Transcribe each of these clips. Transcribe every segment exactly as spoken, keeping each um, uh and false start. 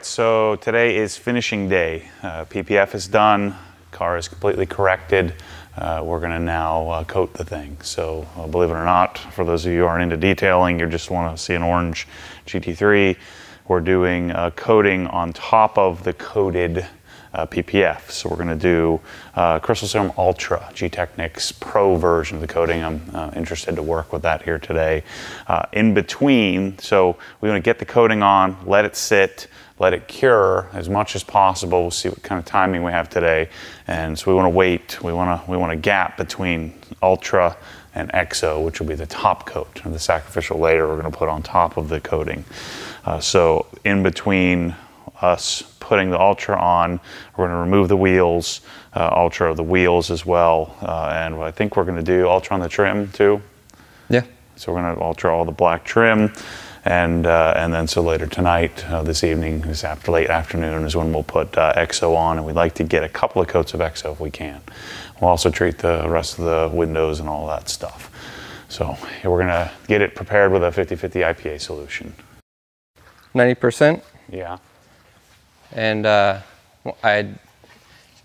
right, so today is finishing day. Uh, P P F is done, car is completely corrected. Uh, we're gonna now uh, coat the thing. So uh, believe it or not, for those of you who aren't into detailing, you just wanna see an orange G T three, we're doing uh, coating on top of the coated uh, P P F. So we're gonna do uh, Crystal Serum Ultra, Gtechniq's pro version of the coating. I'm uh, interested to work with that here today. Uh, in between, so we wanna get the coating on, let it sit, let it cure as much as possible. We'll see what kind of timing we have today. And so we wanna wait, we wanna, we want a gap between Ultra and X O, which will be the top coat, and the sacrificial layer we're gonna put on top of the coating. Uh, so in between us putting the Ultra on, we're gonna remove the wheels, uh, Ultra the wheels as well. Uh, and what I think we're gonna do, Ultra on the trim too? Yeah. So we're gonna Ultra all the black trim. And, uh, and then so later tonight, uh, this evening, this after late afternoon is when we'll put uh, X O on, and we'd like to get a couple of coats of X O if we can. We'll also treat the rest of the windows and all that stuff. So we're gonna get it prepared with a fifty fifty I P A solution. ninety percent? Yeah. And uh, I,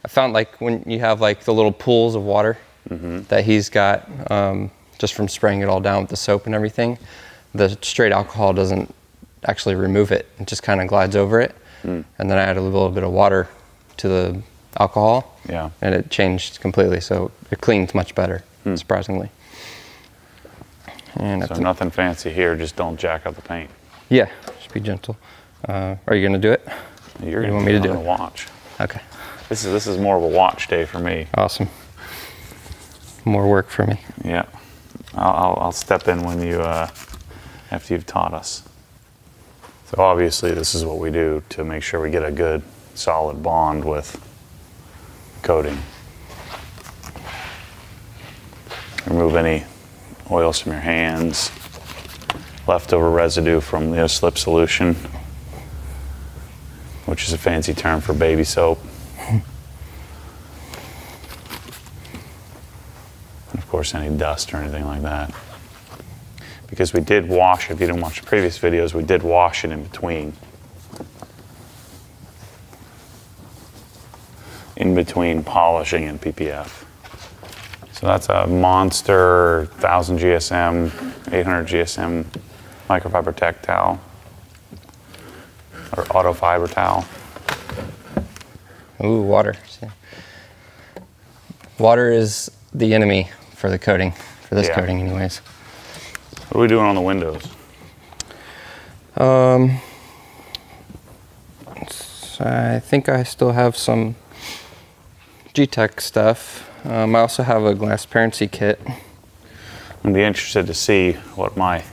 I found like when you have like the little pools of water mm-hmm. that he's got, um, just from spraying it all down with the soap and everything, the straight alcohol doesn't actually remove it. It just kind of glides over it. Mm. And then I added a little bit of water to the alcohol. Yeah. And it changed completely. So it cleans much better, mm. surprisingly. And so nothing fancy here. Just don't jack up the paint. Yeah. Just be gentle. Uh, are you going to do it? You're going you want me to do it? Watch. Okay. This is, this is more of a watch day for me. Awesome. More work for me. Yeah. I'll, I'll step in when you... Uh, after you've taught us. So obviously this is what we do to make sure we get a good solid bond with coating. Remove any oils from your hands, leftover residue from the slip solution, which is a fancy term for baby soap. And of course any dust or anything like that. Because we did wash, if you didn't watch the previous videos, we did wash it in between. In between polishing and P P F. So that's a monster one thousand G S M, eight hundred G S M microfiber tech towel, or auto fiber towel. Ooh, water. Water is the enemy for the coating, for this yeah. coating anyways. What are we doing on the windows? Um, I think I still have some G-Tech stuff. Um, I also have a transparency kit. I'd be interested to see what my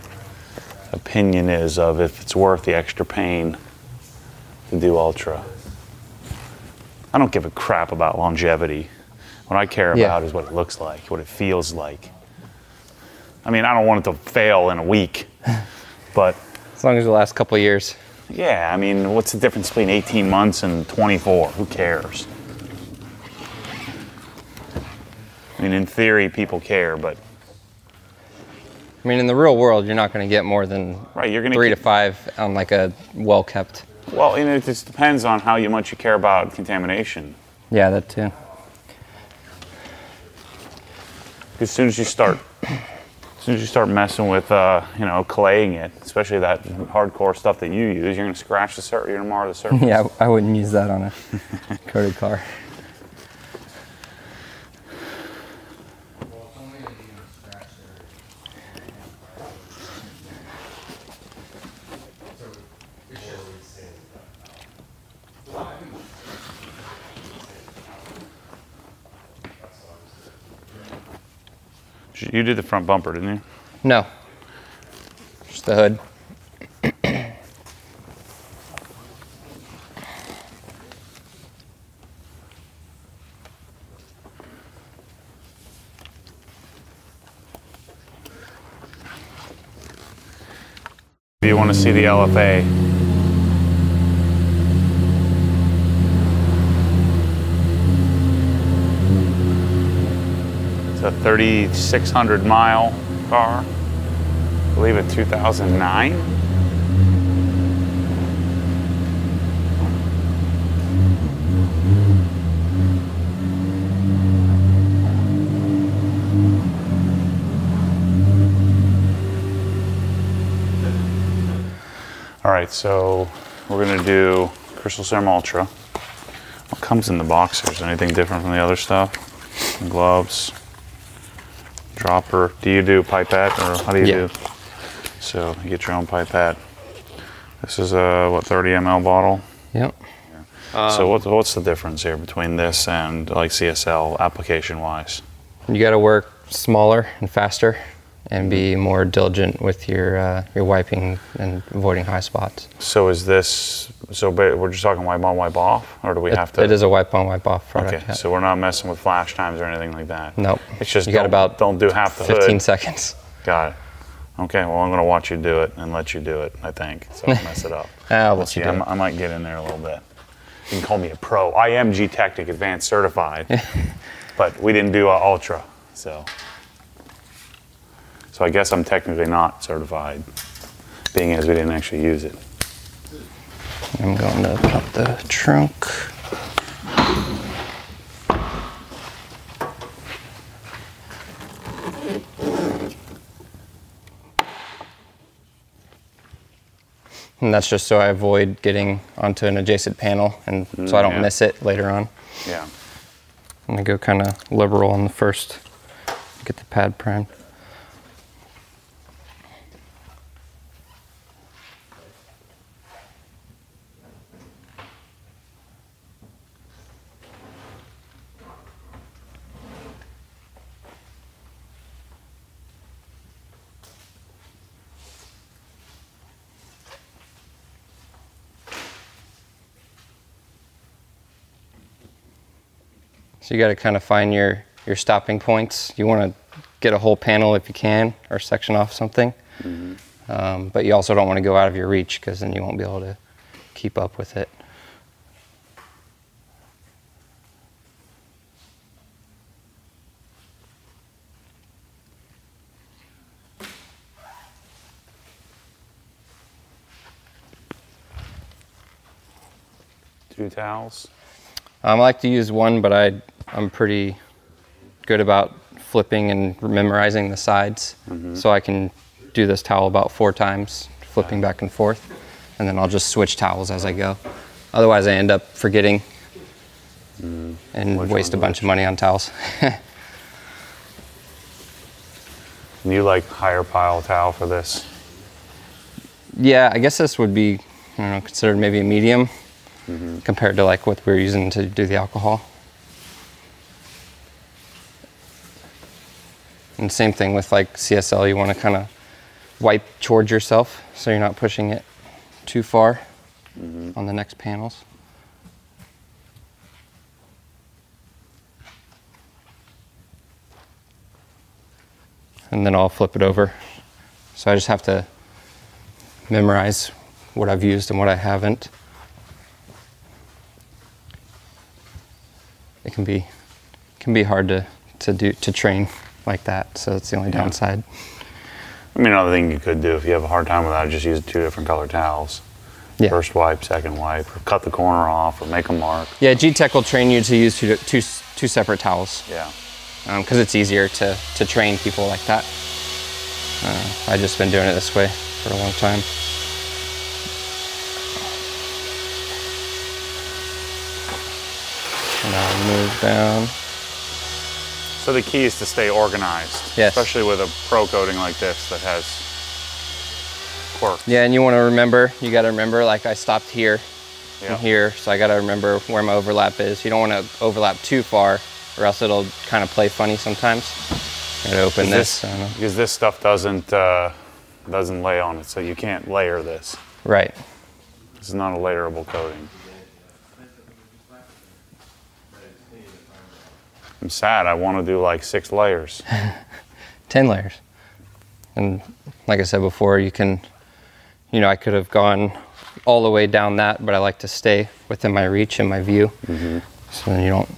opinion is of if it's worth the extra pain to do Ultra. I don't give a crap about longevity. What I care yeah. about is what it looks like, what it feels like. I mean, I don't want it to fail in a week, but... as long as it lasts a couple of years. Yeah, I mean, what's the difference between eighteen months and twenty-four? Who cares? I mean, in theory, people care, but... I mean, in the real world, you're not going to get more than right, you're gonna three keep... to five on like a well-kept... Well, you know, it just depends on how much you care about contamination. Yeah, that too. As soon as you start... As soon as you start messing with, uh, you know, claying it, especially that hardcore stuff that you use, you're gonna scratch the surface, you're gonna mar the surface. Yeah, I wouldn't use that on a coated car. You did the front bumper, didn't you? No. Just the hood. If you want to see the L F A, a thirty-six hundred mile car, I believe in two thousand nine. right, so we're gonna do Crystal Serum Ultra. What comes in the box here? Is there anything different from the other stuff? Gloves, dropper. Do you do pipette or how do you yeah. do? So you get your own pipette. This is a, what, thirty milliliter bottle? Yep. Yeah. Um, so what's, what's the difference here between this and like C S L application-wise? You gotta work smaller and faster and be more diligent with your uh, your wiping and avoiding high spots. So is this, so we're just talking wipe on, wipe off, or do we it, have to? It is a wipe on, wipe off product. Okay, yeah. So we're not messing with flash times or anything like that? Nope. It's just you got about don't do half the fifteen hood. Seconds. Got it. Okay, well, I'm gonna watch you do it and let you do it, I think, so I don't mess it up. I'll let you do it. I might get in there a little bit. You can call me a pro. I am Gtechniq Advanced Certified, but we didn't do an Ultra, so. So I guess I'm technically not certified, being as we didn't actually use it. I'm going to pop the trunk. And that's just so I avoid getting onto an adjacent panel and so I don't yeah. miss it later on. Yeah. I'm gonna go kind of liberal on the first, get the pad primed. So you got to kind of find your, your stopping points. You want to get a whole panel if you can, or section off something. Mm-hmm. Um, but you also don't want to go out of your reach because then you won't be able to keep up with it. Two towels. Um, I like to use one, but I, I'm pretty good about flipping and memorizing the sides. Mm-hmm. So I can do this towel about four times, flipping back and forth, and then I'll just switch towels as I go. Otherwise I end up forgetting mm. and which waste a bunch which? of money on towels. You like higher pile towel for this? Yeah, I guess this would be, I don't know, considered maybe a medium. Mm-hmm. Compared to like what we were using to do the alcohol. And same thing with like C S L, you want to kind of wipe towards yourself so you're not pushing it too far mm-hmm. on the next panels. And then I'll flip it over. So I just have to memorize what I've used and what I haven't. It can be can be hard to, to do to train like that, so it's the only yeah. downside. I mean, another thing you could do if you have a hard time with that is just use two different color towels. Yeah. First wipe, second wipe, or cut the corner off, or make a mark. Yeah, G-Tech will train you to use two two, two separate towels. Yeah. Because um, it's easier to, to train people like that. Uh, I've just been doing it this way for a long time. And I'll move down. So the key is to stay organized, yes. especially with a pro coating like this that has quirks. Yeah, and you want to remember, you got to remember, like I stopped here yep. and here, so I got to remember where my overlap is. You don't want to overlap too far or else it'll kind of play funny sometimes. I'd open this. this I don't know. Because this stuff doesn't, uh, doesn't lay on it, so you can't layer this. Right. This is not a layerable coating. I'm sad, I want to do like six layers. ten layers. And like I said before, you can, you know, I could have gone all the way down that, but I like to stay within my reach and my view. Mm-hmm. So then you don't,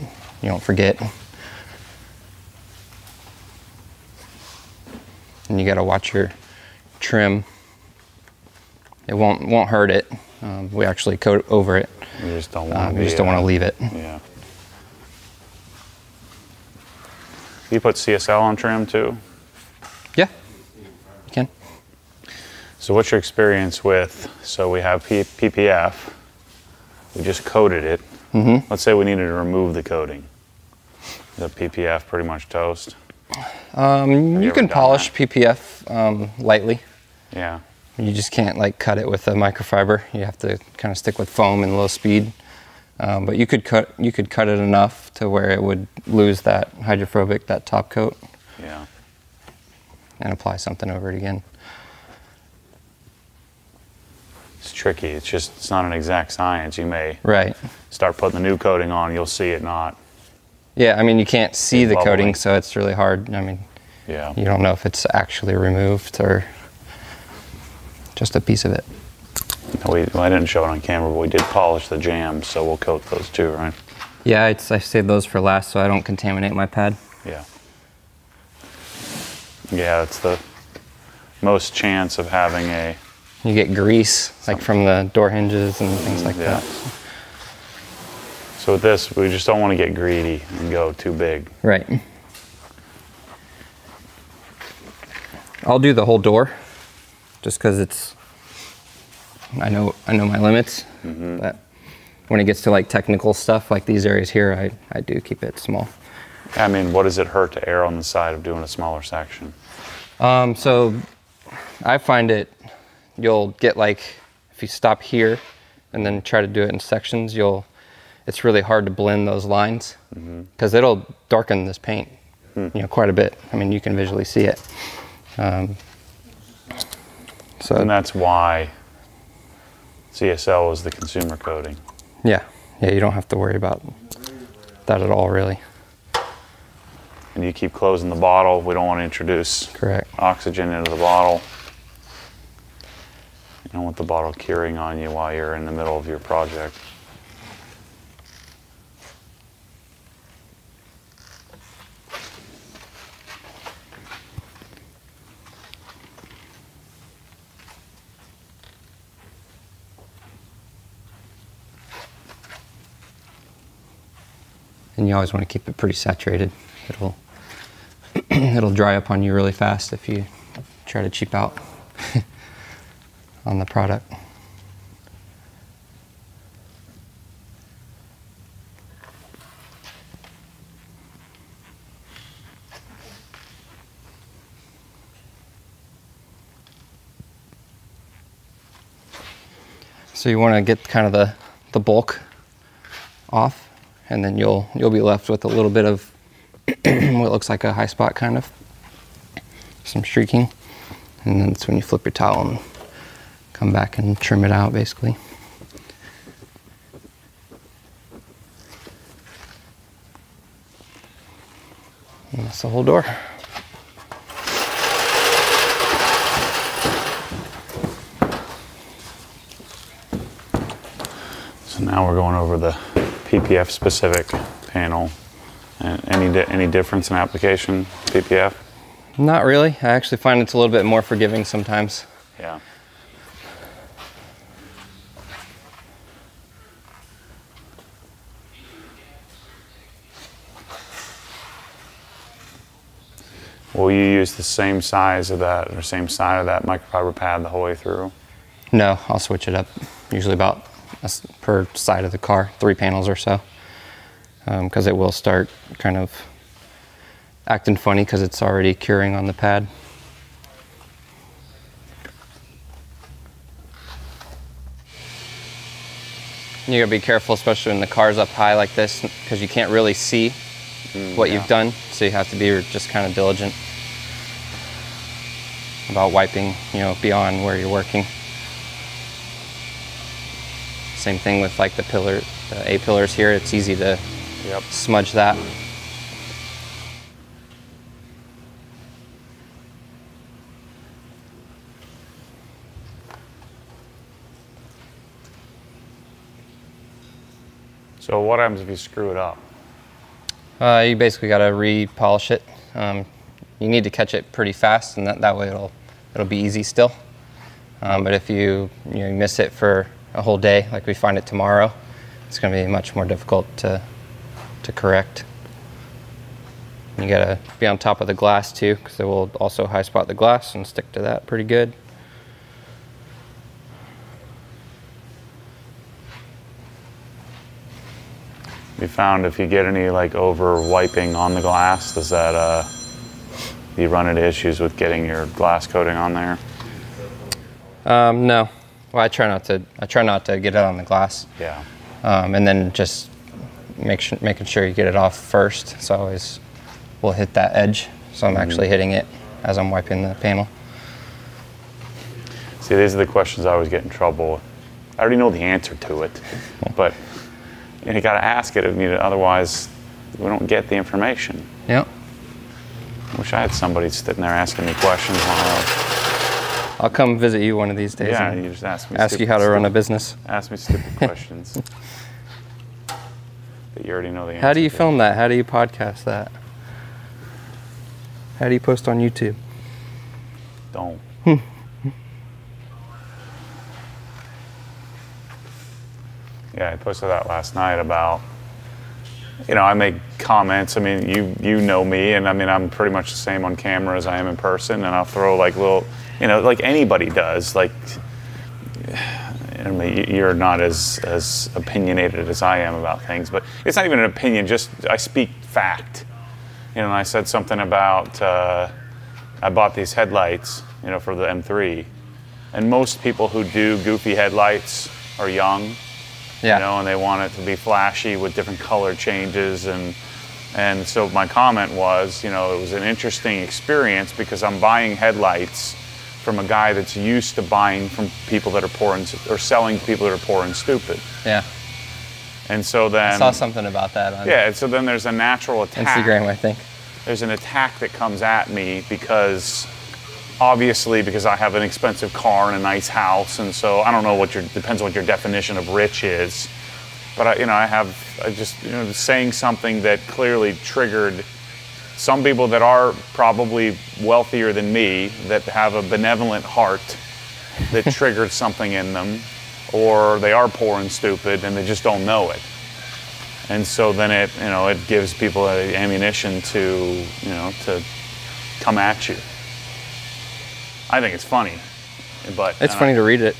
you don't forget. And you got to watch your trim. It won't, won't hurt it. Um, we actually coat over it. You just don't want um, to, you just don't want to leave it. Yeah. You put C S L on trim too? Yeah, you can. So what's your experience with, so we have P PPF, we just coated it. Mm-hmm. Let's say we needed to remove the coating. Is the P P F pretty much toast? Um, you, you can polish that? P P F um, lightly. Yeah. You just can't like cut it with a microfiber. You have to kind of stick with foam and low speed. Um, but you could cut you could cut it enough to where it would lose that hydrophobic, that top coat. Yeah. And apply something over it again. It's tricky. It's just it's not an exact science. You may right. start putting the new coating on, you'll see it not. Yeah, I mean you can't see the bubbling. coating, so it's really hard. I mean, yeah. You don't know if it's actually removed or just a piece of it. We, well, I didn't show it on camera, but we did polish the jams, so we'll coat those too, right? Yeah, it's, I saved those for last so I don't contaminate my pad. Yeah. Yeah, it's the most chance of having a... You get grease, something. like from the door hinges and things like yeah. that. So with this, we just don't want to get greedy and go too big. Right. I'll do the whole door, just because it's... I know I know my limits, mm-hmm. but when it gets to like technical stuff, like these areas here, I, I do keep it small. I mean, what does it hurt to err on the side of doing a smaller section? Um, so I find it, you'll get like, if you stop here and then try to do it in sections, you'll, it's really hard to blend those lines because mm-hmm. it'll darken this paint, hmm. you know, quite a bit. I mean, you can visually see it. Um, so and that's why C S L is the consumer coating. Yeah, yeah, you don't have to worry about that at all, really. And you keep closing the bottle. We don't want to introduce Correct. oxygen into the bottle. You don't want the bottle curing on you while you're in the middle of your project. And you always want to keep it pretty saturated. It'll it'll dry up on you really fast if you try to cheap out on the product. So you want to get kind of the, the bulk off. And then you'll you'll be left with a little bit of what looks like a high spot, kind of some streaking, and then it's when you flip your towel and come back and trim it out, basically. And that's the whole door. So now we're going over the P P F specific panel. And any di any difference in application P P F? Not really. I actually find it's a little bit more forgiving sometimes. Yeah. Will you use the same size of that or same side of that microfiber pad the whole way through? No, I'll switch it up. Usually about per side of the car, three panels or so, because um, it will start kind of acting funny because it's already curing on the pad. You gotta be careful, especially when the car's up high like this, because you can't really see mm, what yeah. you've done, so you have to be just kind of diligent about wiping, you know, beyond where you're working. Same thing with like the pillar, the A pillars here. It's easy to yep. smudge that. So what happens if you screw it up? Uh, you basically got to re-polish it. Um, you need to catch it pretty fast, and that that way it'll it'll be easy still. Um, but if you you, know, you miss it for a whole day, like we find it tomorrow, it's going to be much more difficult to to correct. You got to be on top of the glass too, because it will also high spot the glass and stick to that pretty good. We found if you get any like over wiping on the glass, is that uh, you run into issues with getting your glass coating on there? Um, no. Well, I try not to. I try not to get it on the glass. Yeah. Um, and then just make sure, making sure you get it off first. So I always will hit that edge. So I'm mm-hmm. actually hitting it as I'm wiping the panel. See, these are the questions I always get in trouble. I already know the answer to it, but you, know, you got to ask it. I mean, otherwise, we don't get the information. Yeah. I wish I had somebody sitting there asking me questions while I'll come visit you one of these days. Yeah, and you just ask me. Ask you how to run a business. Ask me stupid questions that you already know the answer to. How do you film that? How do you podcast that? How do you post on YouTube? Don't. Yeah, I posted that last night about, you know, I make comments. I mean, you you know me, and I mean, I'm pretty much the same on camera as I am in person, and I'll throw like little. You know, like anybody does, like, I mean, you're not as, as opinionated as I am about things, but it's not even an opinion, just I speak fact. You know, and I said something about, uh, I bought these headlights, you know, for the M three, and most people who do goofy headlights are young, yeah. You know, and they want it to be flashy with different color changes and... And so my comment was, you know, it was an interesting experience because I'm buying headlights from a guy that's used to buying from people that are poor and, or selling to people that are poor and stupid. Yeah. And so then I saw something about that on yeah. And so then there's a natural attack. Instagram, I think. There's an attack that comes at me because obviously because I have an expensive car and a nice house, and so I don't know what your depends on what your definition of rich is, but I, you know, I have I just you know saying something that clearly triggered some people that are probably wealthier than me, that have a benevolent heart, that triggered something in them, or they are poor and stupid and they just don't know it. And so then it, you know, it gives people ammunition to, you know, to come at you. I think it's funny, but it's funny I, to read it,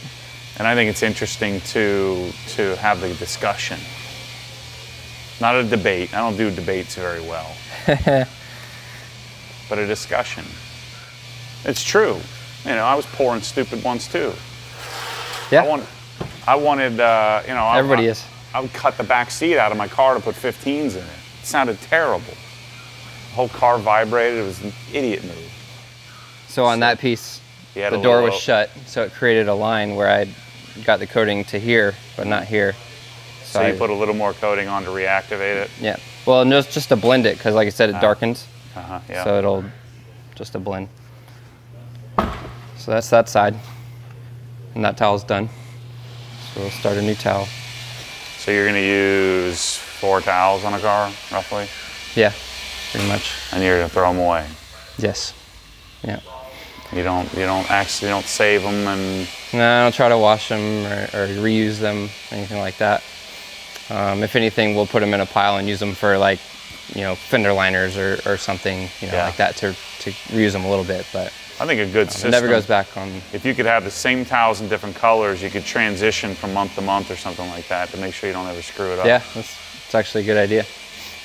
and I think it's interesting to to have the discussion. Not a debate. I don't do debates very well. But a discussion. It's true. You know, I was poor and stupid once too. Yeah. I, want, I wanted, uh, you know, everybody I, is. I would cut the back seat out of my car to put fifteens in it. It sounded terrible. The whole car vibrated. It was an idiot move. So on so that piece, the door little... was shut, so it created a line where I got the coating to here, but not here. So you put a little more coating on to reactivate it? Yeah. Well, no, it's just to blend it, because like I said, it darkens. Uh-huh, yeah. So it'll just a blend. So that's that side. And that towel's done. So we'll start a new towel. So you're going to use four towels on a car, roughly? Yeah, pretty much. And you're going to throw them away? Yes. Yeah. You don't, you don't actually you don't save them and... No, I don't try to wash them or, or reuse them, anything like that. Um, if anything, we'll put them in a pile and use them for like, you know, fender liners or, or something, you know, yeah. like that to, to reuse them a little bit. But I think a good um, system. It never goes back on. If you could have the same towels in different colors, you could transition from month to month or something like that to make sure you don't ever screw it up. Yeah, that's, that's actually a good idea.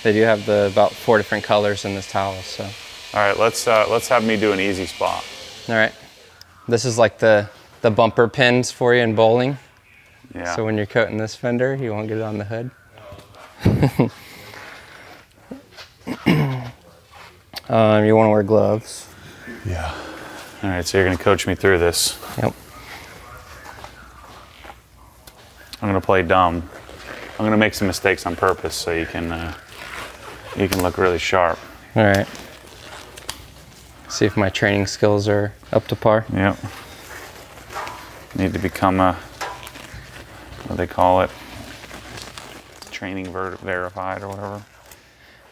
They do have the about four different colors in this towel, so. All right, let's uh, let's have me do an easy spot. All right, this is like the the bumper pins for you in bowling. Yeah. So when you're coating this fender, you won't get it on the hood. um, you want to wear gloves. Yeah. All right, so you're going to coach me through this. Yep. I'm going to play dumb. I'm going to make some mistakes on purpose so you can uh, you can look really sharp. All right. See if my training skills are up to par. Yep. Need to become a... what they call it, training ver verified or whatever.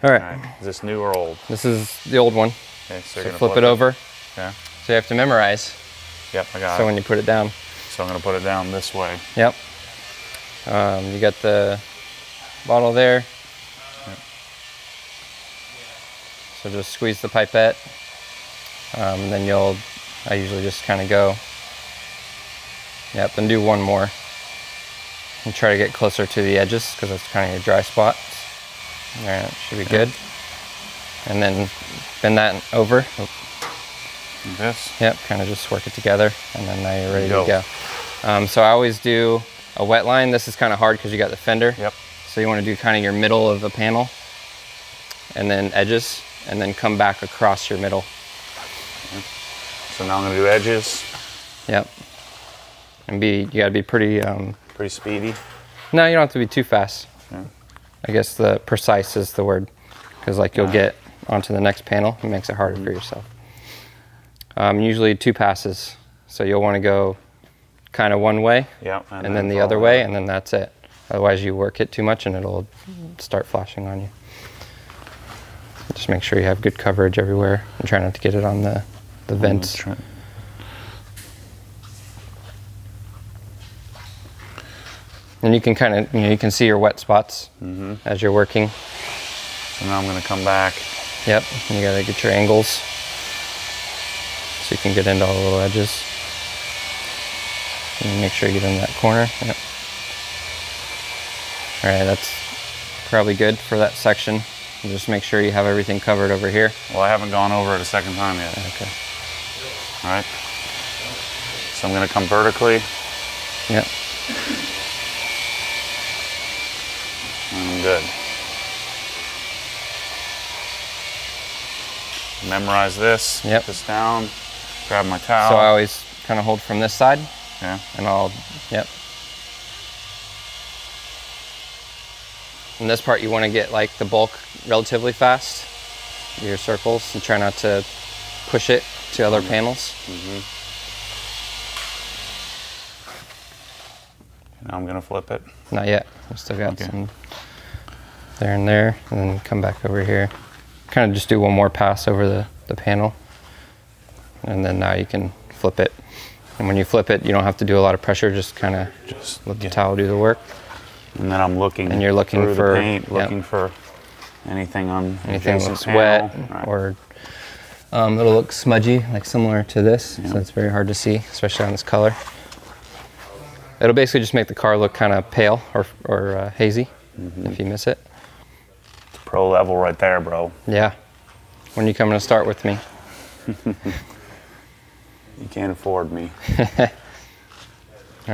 All right. All right. Is this new or old? This is the old one. Okay, so, so you're flip, flip it, it over. Okay. So you have to memorize. Yep, I got so it. So when you put it down. So I'm gonna put it down this way. Yep. Um, you got the bottle there. Yep. So just squeeze the pipette. Um, and then you'll, I usually just kind of go. Yep, then do one more. And try to get closer to the edges because that's kind of your dry spot. All right, should be good. And then bend that over. Oop. This? Yep, kind of just work it together, and then now you're ready go. to go. Um, so I always do a wet line. This is kind of hard because you got the fender. Yep. So you want to do kind of your middle of the panel, and then edges, and then come back across your middle. So now I'm going to do edges. Yep. And be, you got to be pretty... Um, pretty speedy? No, you don't have to be too fast. Okay. I guess the precise is the word, because like you'll get onto the next panel. It makes it harder mm-hmm. for yourself. Um, usually two passes, so you'll want to go kind of one way, yep, and, and then, then the other way, and then that's it. Otherwise you work it too much and it'll start flashing on you. Just make sure you have good coverage everywhere and try not to get it on the, the vents. Try. And you can kind of, you know, you can see your wet spots mm-hmm. as you're working. So now I'm going to come back. Yep, you got to get your angles. So you can get into all the little edges. And make sure you get in that corner. Yep. All right, that's probably good for that section. And just make sure you have everything covered over here. Well, I haven't gone over it a second time yet. Okay. All right. So I'm gonna come vertically. Yep. And I'm good. Memorize this. Yep. Put this down. Grab my towel. So I always kind of hold from this side. Yeah. And I'll, yep. In this part, you want to get like the bulk relatively fast, your circles, and try not to push it to other mm-hmm. panels. Mm-hmm. Now I'm going to flip it. Not yet. I've still got okay. some there and there, and then come back over here. Kind of just do one more pass over the, the panel, and then now you can flip it. And when you flip it, you don't have to do a lot of pressure, just kind of just let the towel do the work. And then I'm looking and you're looking through for the paint, yep. looking for anything on anything that looks panel. wet right. or um, it'll look smudgy, like similar to this, yep. so it's very hard to see, especially on this color. It'll basically just make the car look kind of pale or, or uh, hazy mm-hmm. if you miss it. Pro level right there, bro. Yeah. When are you coming to start with me? You can't afford me. All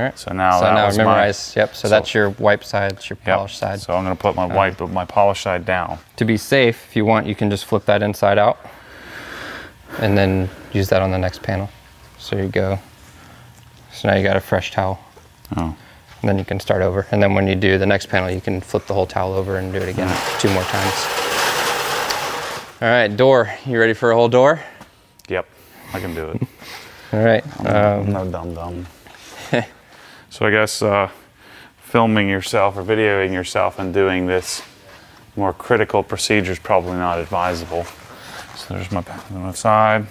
right. So now, so that now was memorize. My... Yep. So, so that's your wipe side. It's your yep. polish side. So I'm going to put my wipe, um, my polish side down. To be safe, if you want, you can just flip that inside out, and then use that on the next panel. So you go. So now you got a fresh towel. Oh. And then you can start over. And then when you do the next panel, you can flip the whole towel over and do it again two more times. All right, door. You ready for a whole door? Yep, I can do it. All right. I'm um, no dumb dumb. So I guess uh, filming yourself or videoing yourself and doing this more critical procedure is probably not advisable. So there's my back on the left side.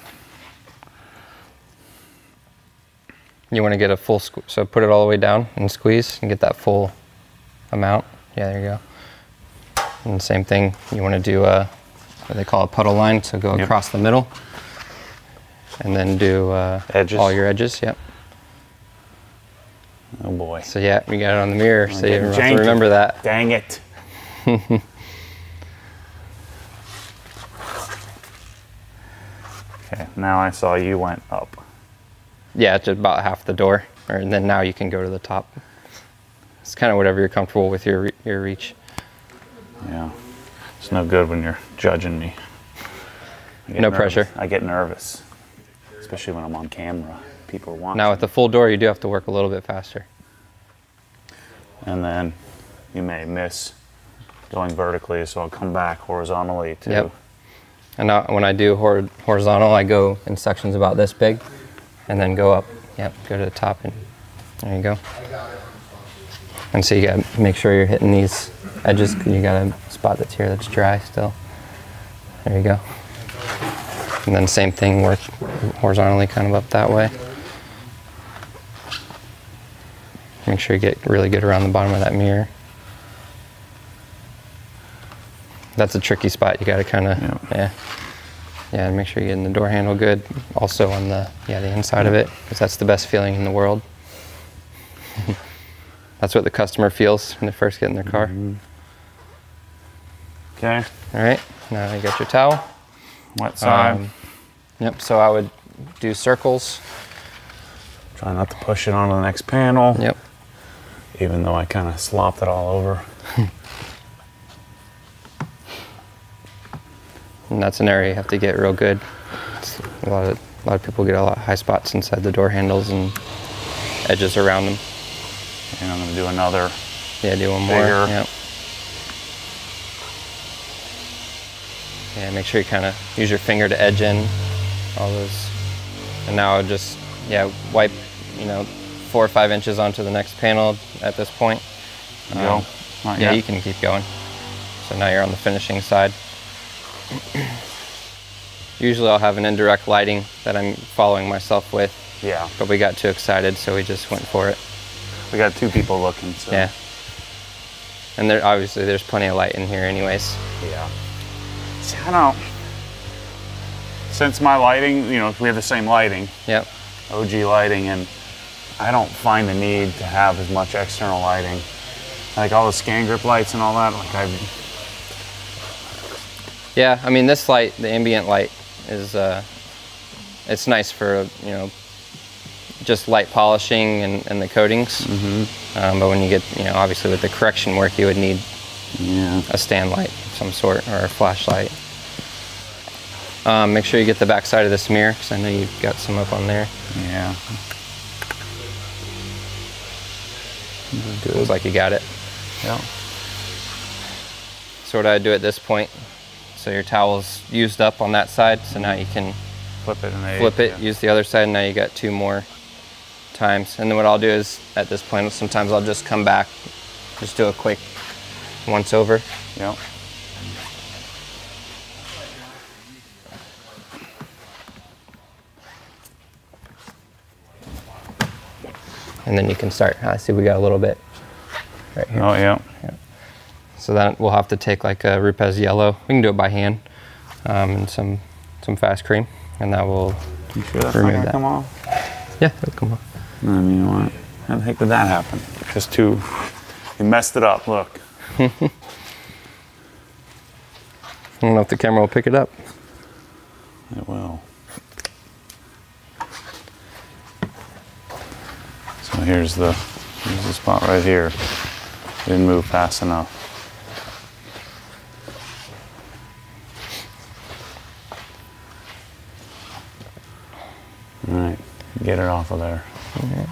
You want to get a full, so put it all the way down and squeeze and get that full amount. Yeah, there you go. And same thing, you want to do a, what they call a puddle line, so go yep. across the middle and then do uh, edges. all your edges, yep. Oh boy. So yeah, we got it on the mirror, I'm so you have to remember that. Dang it. Okay, now I saw you went up. Yeah, it's about half the door, and then now you can go to the top. It's kind of whatever you're comfortable with your your reach. Yeah, it's no good when you're judging me. No nervous. pressure. I get nervous, especially when I'm on camera. People are watching. Now with the full door, you do have to work a little bit faster. And then you may miss going vertically, so I'll come back horizontally too. Yep. And now when I do hor horizontal, I go in sections about this big. And then go up, yep, go to the top, and there you go. And so you gotta make sure you're hitting these edges, because you got a spot that's here that's dry still. There you go. And then same thing, work horizontally kind of up that way. Make sure you get really good around the bottom of that mirror. That's a tricky spot, you gotta kinda, yeah. yeah. Yeah, and make sure you're getting the door handle good. Also on the yeah the inside of it, because that's the best feeling in the world. That's what the customer feels when they first get in their car. Mm-hmm. Okay. All right, now you got your towel. Wet side. Um, yep, so I would do circles. Try not to push it onto the next panel. Yep. Even though I kind of slopped it all over. And that's an area you have to get real good. It's a lot of, a lot of people get a lot of high spots inside the door handles and edges around them. And I'm gonna do another. Yeah, do one bigger. More. Yep. Yeah, make sure you kind of use your finger to edge in all those. And now I'll just, yeah, wipe, you know, four or five inches onto the next panel at this point. Um, no, not yeah, yet. You can keep going. So now you're on the finishing side. Usually I'll have an indirect lighting that I'm following myself with. Yeah. But we got too excited, so we just went for it. We got two people looking, so. Yeah. And there, obviously there's plenty of light in here anyways. Yeah. See, I don't, since my lighting, you know, we have the same lighting. Yep. O G lighting, and I don't find the need to have as much external lighting. Like all the scan grip lights and all that, like I've... Yeah, I mean, this light, the ambient light, is uh, it's nice for, you know, just light polishing and, and the coatings. Mm-hmm. um, but when you get, you know, obviously with the correction work, you would need yeah. a stand light of some sort or a flashlight. Um, make sure you get the back side of this mirror, because I know you've got some up on there. Yeah. Good. Looks like you got it. Yeah. So what do I do at this point? So your towel's used up on that side, so now you can flip it, and flip it, yeah. use the other side, and now you got two more times. And then what I'll do is, at this point, sometimes I'll just come back, just do a quick once over. Yep. And then you can start. I see we got a little bit right here. Oh, yeah. yeah. So then we'll have to take like a Rupes yellow. We can do it by hand, um, and some some fast cream, and that will you sure that's remove not that. Come off? Yeah, it'll come off. I mean, what? How the heck did that happen? Just too, you messed it up. Look. I don't know if the camera will pick it up. It will. So here's the here's the spot right here. Didn't move fast enough. All right, get it off of there. Okay.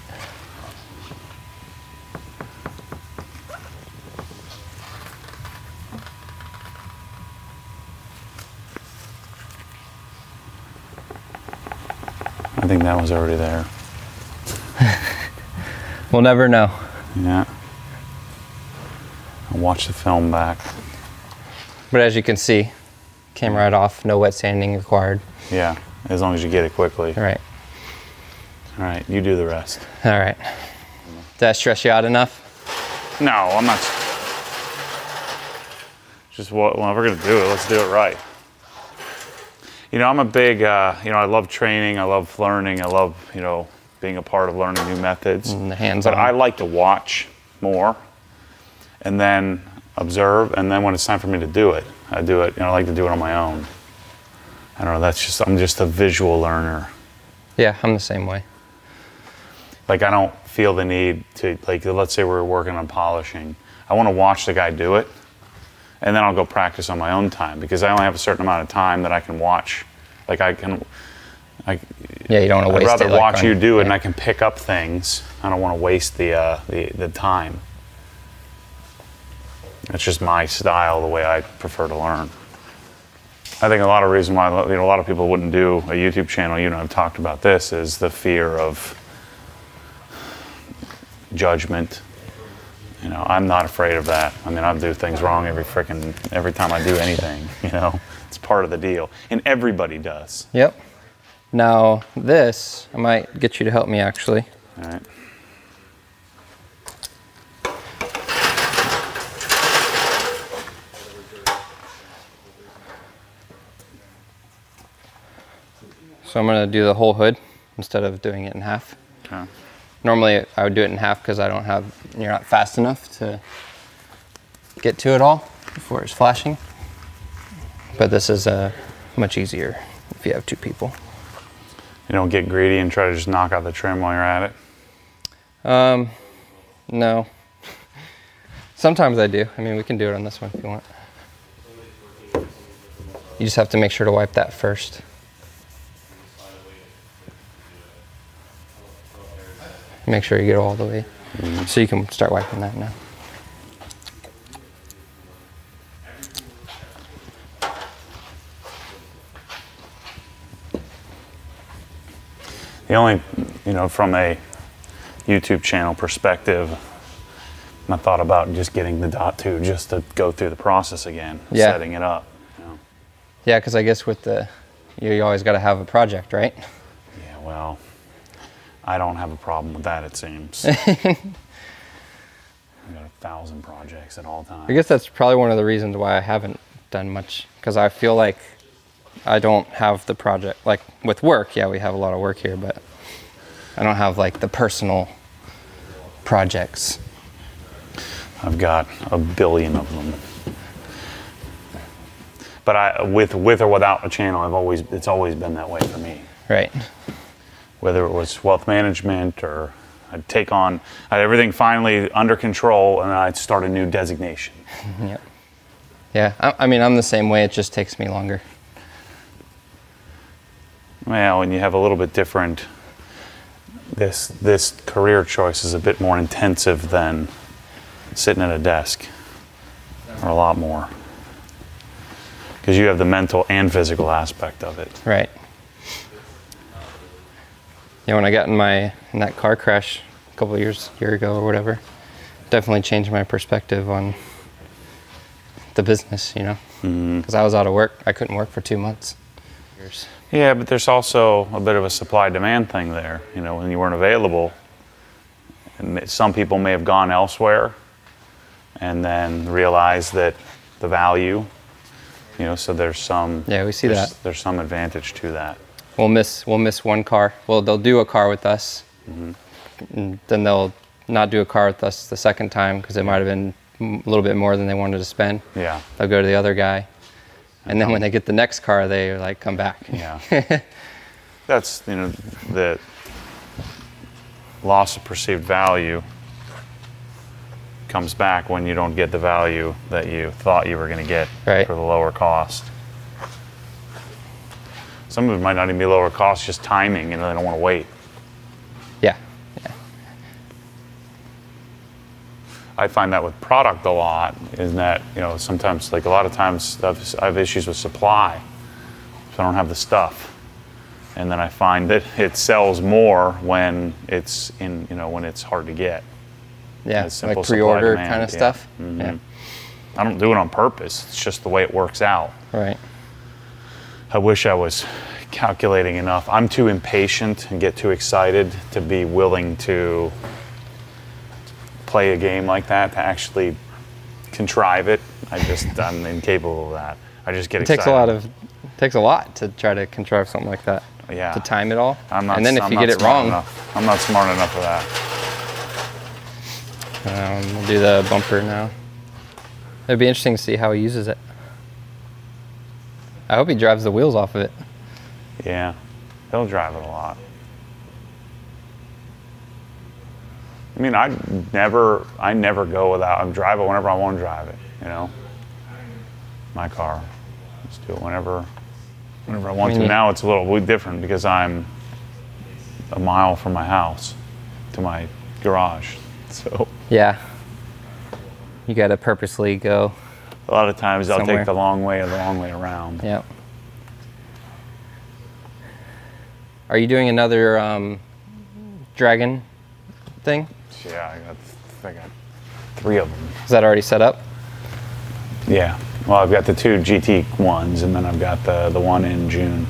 I think that was already there. We'll never know. Yeah. I'll watch the film back. But as you can see, came right off, no wet sanding required. Yeah, as long as you get it quickly. All right. All right, you do the rest. All right. Did I stress you out enough? No, I'm not. Just what, well, if we're gonna do it, let's do it right. You know, I'm a big, uh, you know, I love training, I love learning, I love, you know, being a part of learning new methods. And the hands-on. But I like to watch more and then observe, and then when it's time for me to do it, I do it, you know, I like to do it on my own. I don't know, that's just, I'm just a visual learner. Yeah, I'm the same way. Like I don't feel the need to, like let's say we're working on polishing. I want to watch the guy do it, and then I'll go practice on my own time, because I only have a certain amount of time that I can watch. Like I can, I, yeah, you don't want to waste it. I'd rather watch you do it and I can pick up things. I don't want to waste the, uh, the, the time. That's just my style, the way I prefer to learn. I think a lot of reason why, you know, a lot of people wouldn't do a YouTube channel, you know, I've talked about this, is the fear of judgment. You know, I'm not afraid of that. I mean, I do things wrong every frickin', every time I do anything, you know. It's part of the deal. And everybody does. Yep. Now, this, I might get you to help me, actually. All right. So I'm gonna do the whole hood instead of doing it in half. Okay. Normally I would do it in half because I don't have, you're not fast enough to get to it all before it's flashing. but this is uh, much easier if you have two people. You don't get greedy and try to just knock out the trim while you're at it? Um, no. Sometimes I do. I mean, we can do it on this one if you want. You just have to make sure to wipe that first. Make sure you get all the way. Mm-hmm. So you can start wiping that now. The only, you know, from a YouTube channel perspective, I thought about just getting the dot two just to go through the process again, yeah. setting it up. You know. Yeah, because I guess with the, you, you always got to have a project, right? Yeah, well, I don't have a problem with that, it seems. I've got a thousand projects at all times. I guess that's probably one of the reasons why I haven't done much, because I feel like I don't have the project, like with work, yeah, we have a lot of work here, but I don't have like the personal projects. I've got a billion of them. But I, with with or without a channel, I've always it's always been that way for me. Right. Whether it was wealth management or I'd take on, I had everything finally under control and I'd start a new designation. Yep. Yeah, I, I mean, I'm the same way, it just takes me longer. Well, and you have a little bit different, this, this career choice is a bit more intensive than sitting at a desk, or a lot more. Because you have the mental and physical aspect of it. Right. Yeah, when I got in my, in that car crash a couple of years, year ago or whatever, definitely changed my perspective on the business, you know? Because mm-hmm. I was out of work, I couldn't work for two months. Yeah, but there's also a bit of a supply-demand thing there, you know, when you weren't available. And some people may have gone elsewhere and then realized that the value, you know, so there's some... Yeah, we see there's, that. There's some advantage to that. We'll miss, we'll miss one car. Well, they'll do a car with us, mm-hmm. and then they'll not do a car with us the second time because it might have been a little bit more than they wanted to spend. Yeah. They'll go to the other guy. And then when they get the next car, they like come back. Yeah. That's, you know, the loss of perceived value comes back when you don't get the value that you thought you were going to get right. for the lower cost. Some of it might not even be lower cost, just timing, and they don't want to wait. Yeah. Yeah. I find that with product a lot, is that, you know, sometimes, like a lot of times I've, I have issues with supply, so I don't have the stuff. And then I find that it sells more when it's in, you know, when it's hard to get. Yeah, like pre-order kind of yeah. stuff. Mm-hmm. Yeah. I don't do it on purpose. It's just the way it works out. Right. I wish I was calculating enough. I'm too impatient and get too excited to be willing to play a game like that, to actually contrive it. I just, I'm incapable of that. I just get it excited. Takes a lot of, it takes a lot to try to contrive something like that. Yeah. To time it all. I'm not, and then I'm if you get it wrong. Enough. I'm not smart enough for that. Um, we'll do the bumper now. It'd be interesting to see how he uses it. I hope he drives the wheels off of it. Yeah, he'll drive it a lot. I mean, I never, I never go without. I drive it whenever I want to drive it. You know, my car. Let's do it whenever, whenever I want I mean, to. Now it's a little different because I'm a mile from my house to my garage. So yeah, you got to purposely go. A lot of times somewhere. I'll take the long way or the long way around. Yep. Are you doing another um, Dragon thing? Yeah, I got, I got three of them. Is that already set up? Yeah. Well, I've got the two G T ones, and then I've got the, the one in June,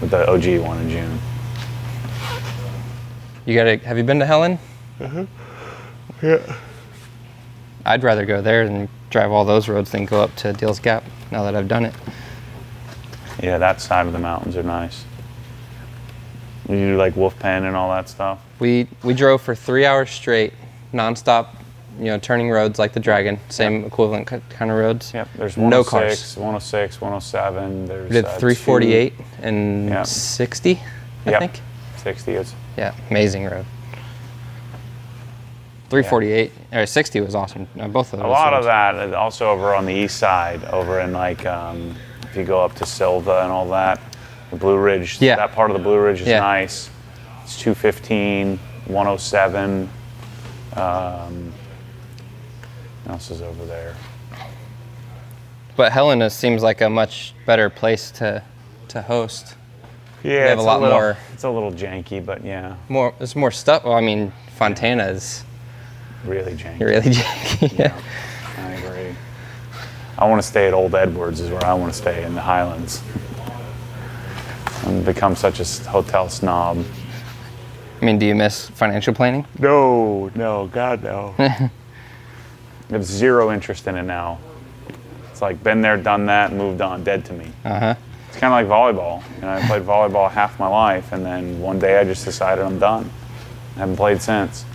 with the O G one in June. You gotta, have you been to Helen? Uh-huh. Yeah. I'd rather go there than drive all those roads than go up to Deal's Gap, now that I've done it. Yeah, that side of the mountains are nice. You do like Wolf Pen and all that stuff? We we drove for three hours straight, nonstop you know, turning roads like the Dragon, same yep. equivalent kind of roads. Yep, there's one oh six, no one oh six, one oh seven, there's we did uh, three forty-eight two. And yep. sixty, I yep. think. sixty is. Yeah, amazing road. three forty-eight, yeah. or sixty was awesome. No, both of those. A lot roads. Of that, also over on the east side, over in like, um, if you go up to Silva and all that, the Blue Ridge, yeah. that part of the Blue Ridge is yeah. nice. It's two fifteen, one oh seven. Um, what else is over there? But Helena seems like a much better place to to host. Yeah, they have it's a lot a little, more. It's a little janky, but yeah. More, it's more stuff. Well, I mean, Fontana is really janky. Really janky. Yeah. yeah, I agree. I want to stay at Old Edwards is where I want to stay in the Highlands. I've become such a hotel snob. I mean, do you miss financial planning? No, no, God, no. I have zero interest in it now. It's like been there, done that, moved on, dead to me. Uh-huh. It's kind of like volleyball. You know, I played volleyball half my life, and then one day I just decided I'm done. I haven't played since.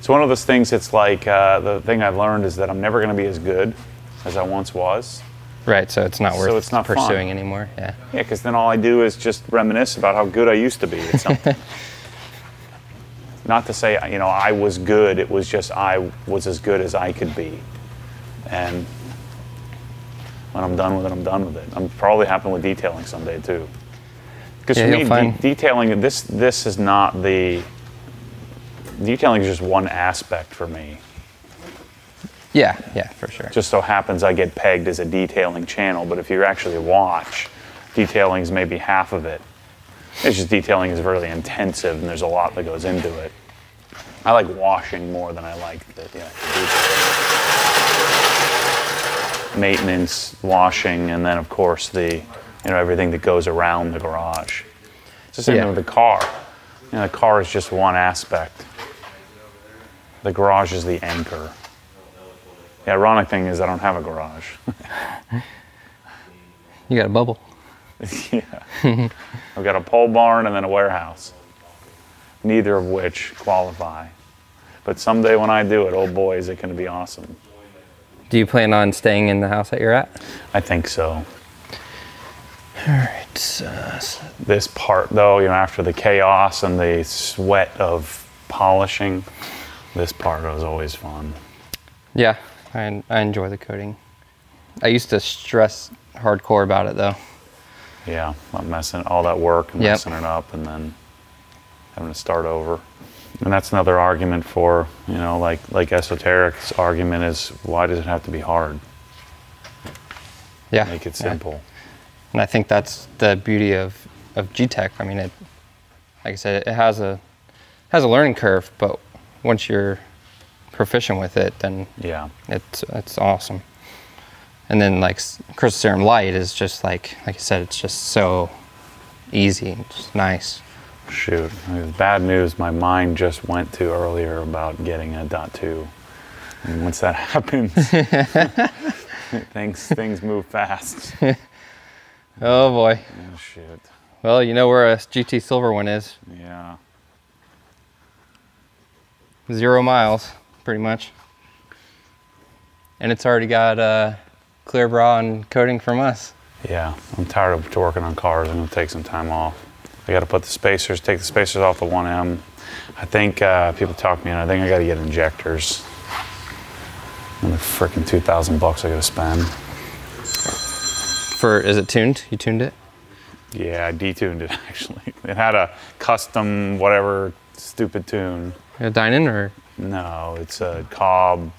It's one of those things, it's like uh, the thing I've learned is that I'm never going to be as good as I once was. Right, so it's not worth so it's not pursuing fun. Anymore. Yeah, Yeah, because then all I do is just reminisce about how good I used to be at something. Not to say, you know, I was good, it was just I was as good as I could be. And when I'm done with it, I'm done with it. I'm probably happen with detailing someday too. Because yeah, for me, find... de detailing, this, this is not the, detailing is just one aspect for me. Yeah, yeah, for sure. Just so happens I get pegged as a detailing channel, but if you actually watch, detailing is maybe half of it. It's just detailing is really intensive, and there's a lot that goes into it. I like washing more than I like the, you know, maintenance, washing, and then of course the, you know, everything that goes around the garage. It's the same yeah. thing with the car. You know, the car is just one aspect. The garage is the anchor. The ironic thing is I don't have a garage. You got a bubble. Yeah. I've got a pole barn and then a warehouse, neither of which qualify. But someday when I do it, oh boy, is it going to be awesome. Do you plan on staying in the house that you're at? I think so. All right. Uh, this part, though, you know, after the chaos and the sweat of polishing, this part was always fun. Yeah, I, I enjoy the coating. I used to stress hardcore about it, though. Yeah, I'm messing all that work and yep. messing it up and then having to start over. And that's another argument for, you know, like like esoteric's argument is, why does it have to be hard? Yeah. Make it simple. Yeah. And I think that's the beauty of, of G-Tech. I mean, it, like I said, it has a has a learning curve, but once you're proficient with it, then yeah, it's it's awesome. And then like Crystal Serum Light is just like, like I said, it's just so easy, it's nice. Shoot, it was bad news my mind just went to earlier about getting a dot two. And once that happens, things, things move fast. Oh boy. Oh shoot. Well, you know where a G T Silver one is. Yeah. Zero miles, pretty much. And it's already got, uh, clear bra and coating from us. Yeah, I'm tired of working on cars. I'm gonna take some time off. I gotta put the spacers, take the spacers off the one M. I think uh, people talk me in, I think I gotta get injectors. And the freaking two thousand bucks I gotta spend. For, is it tuned? You tuned it? Yeah, I detuned it actually. It had a custom, whatever, stupid tune. A Dynan or? No, it's a Cobb,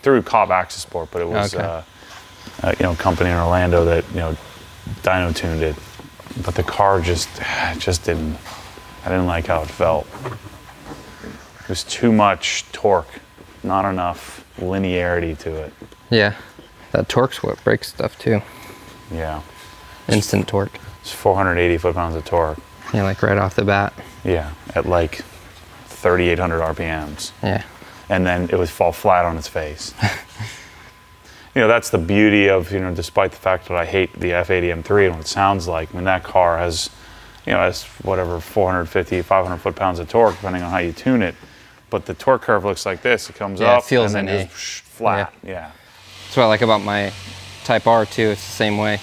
through Cobb Accessport, but it was, okay. uh, Uh, you know, company in Orlando that, you know, dyno tuned it, but the car just, just didn't, I didn't like how it felt. It was too much torque, not enough linearity to it. Yeah, that torque's what breaks stuff too. Yeah. Instant torque. It's four hundred eighty foot-pounds of torque. Yeah, like right off the bat. Yeah, at like thirty-eight hundred R P Ms. Yeah. And then it would fall flat on its face. You know, that's the beauty of, you know, despite the fact that I hate the F eighty M three and what it sounds like, when that car has, you know, has whatever, four hundred fifty, five hundred foot-pounds of torque, depending on how you tune it, but the torque curve looks like this. It comes yeah, up it feels and then an it's flat. Yeah. yeah. That's what I like about my Type R too. It's the same way.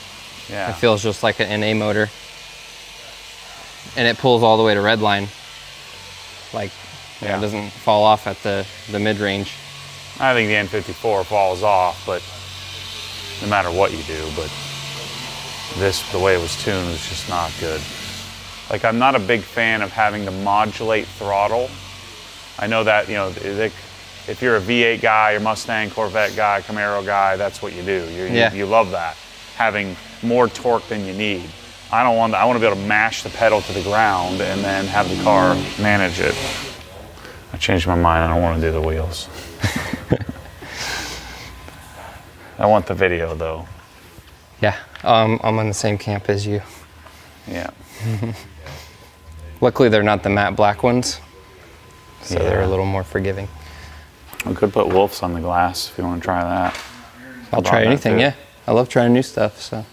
Yeah. It feels just like an N A motor. And it pulls all the way to redline. Like, yeah. you know, it doesn't fall off at the, the mid-range. I think the N fifty-four falls off, but no matter what you do, but this, the way it was tuned, was just not good. Like, I'm not a big fan of having to modulate throttle. I know that, you know, if you're a V eight guy, you're Mustang, Corvette guy, Camaro guy, that's what you do. You, yeah. you, you love that, having more torque than you need. I don't want that. I want to be able to mash the pedal to the ground and then have the car manage it. I changed my mind. I don't want to do the wheels. I want the video, though. Yeah, um, I'm on the same camp as you. Yeah. Luckily, they're not the matte black ones, so yeah. they're a little more forgiving. We could put Wolf's on the glass if you want to try that. I'll try anything, yeah. I love trying new stuff, so.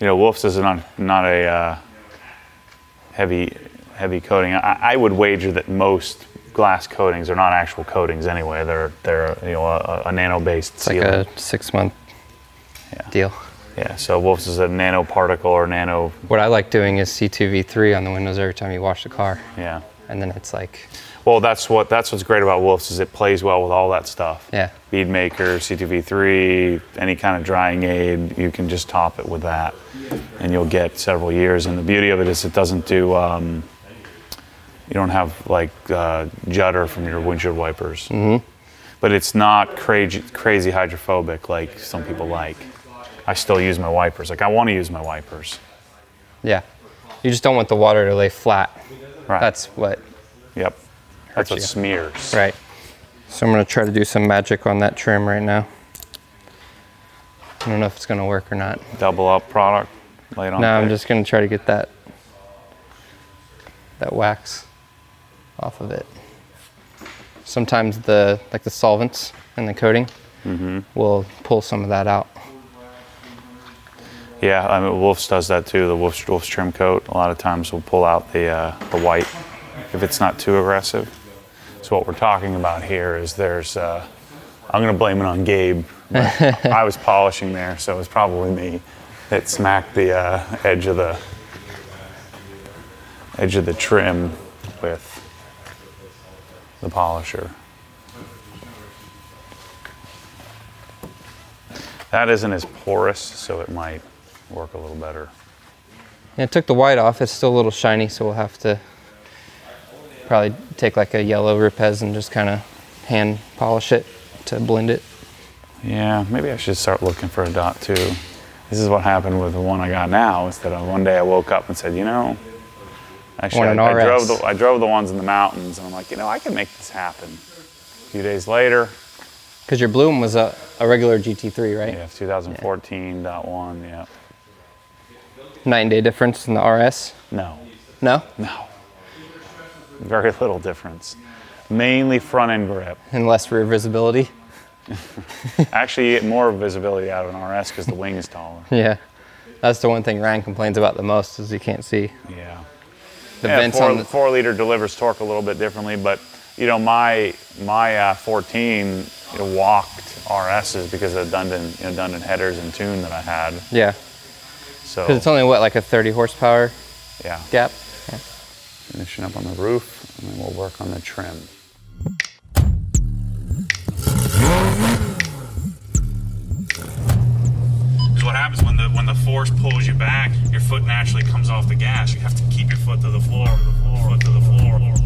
You know, Wolf's is not, not a uh, heavy heavy coating. I, I would wager that most glass coatings are not actual coatings anyway. They're they're you know a, a nano based. It's sealant. Like a six month yeah. deal. Yeah. So Wolf's is a nanoparticle or nano. What I like doing is C two V three on the windows every time you wash the car. Yeah. And then it's like. Well, that's what that's what's great about Wolf's is it plays well with all that stuff. Yeah. Bead maker, C two V three, any kind of drying aid, you can just top it with that, and you'll get several years. And the beauty of it is it doesn't do. Um, you don't have like uh, judder from your windshield wipers. Mm-hmm. But it's not crazy crazy hydrophobic like some people like. I still use my wipers. Like I want to use my wipers. Yeah. You just don't want the water to lay flat. Right. That's what. Yep. That's what smears. Right. So I'm going to try to do some magic on that trim right now. I don't know if it's going to work or not. Double up product, lay it on. No, I'm just going to try to get that that wax off of it. Sometimes the like the solvents and the coating mm-hmm. will pull some of that out. Yeah, I mean Wolf's does that too. The Wolf's, Wolf's trim coat a lot of times will pull out the uh, the white if it's not too aggressive. So what we're talking about here is there's, uh, I'm gonna blame it on Gabe. But I was polishing there, so it was probably me that smacked the uh, edge of the edge of the trim with the polisher. That isn't as porous, so it might work a little better. Yeah, it took the white off. It's still a little shiny, so we'll have to probably take like a yellow Rupes and just kind of hand polish it to blend it. Yeah, maybe I should start looking for a dot too. This is what happened with the one I got now, is that one day I woke up and said, you know, actually I, I, drove the, I drove the ones in the mountains and I'm like, you know, I can make this happen. A few days later. Because your Bloom was a, a regular G T three, right? Yeah, twenty fourteen point one, yeah. Night and day difference in the R S? No. No? No. Very little difference. Mainly front end grip. And less rear visibility? Actually, you get more visibility out of an R S because the wing is taller. Yeah. That's the one thing Ryan complains about the most is you can't see. Yeah. The yeah, vents four, on the four liter delivers torque a little bit differently, but you know, my my uh, fourteen you know, walked R Ss because of the Dundon, you know, Dundon headers and tune that I had. Yeah. So. Because it's only what, like a thirty horsepower yeah. gap? Yeah. Finishing up on the roof, and then we'll work on the trim. Because what happens when the when the force pulls you back, your foot naturally comes off the gas. You have to keep your foot to the floor, to the floor, to the floor.